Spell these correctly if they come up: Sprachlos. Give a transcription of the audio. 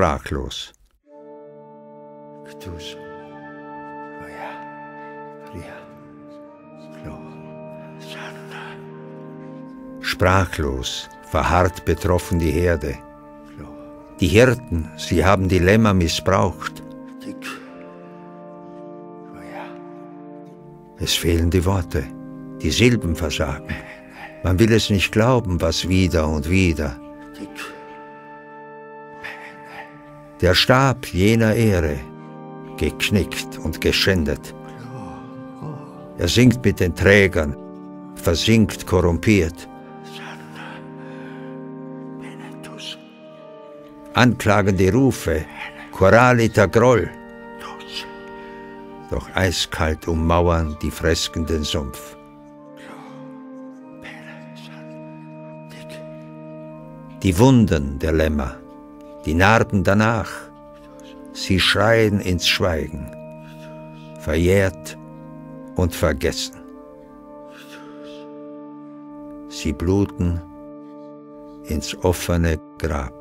sprachlos. Sprachlos verharrt betroffen die Herde. Die Hirten, sie haben die Lämmer missbraucht. Es fehlen die Worte, die Silben versagen. Man will es nicht glauben, was wieder und wieder. Der Stab jener Ehre, geknickt und geschändet. Er sinkt mit den Trägern, versinkt korrumpiert. Anklagende Rufe, choraliter Groll. Doch eiskalt ummauern die Fresken den Sumpf. Die Wunden der Lämmer, die Narben danach, sie schreien ins Schweigen, verjährt und vergessen. Sie bluten ins offene Grab.